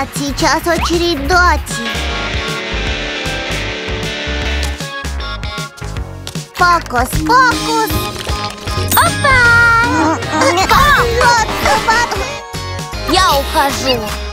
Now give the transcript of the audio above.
Нет, сейчас очередь Дати. Фокус, фокус. Опа! Я ухожу.